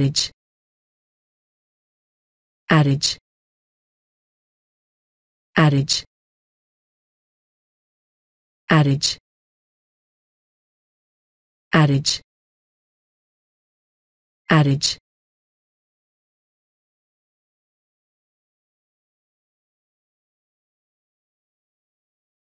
adage, adage, adage, adage, adage, adage.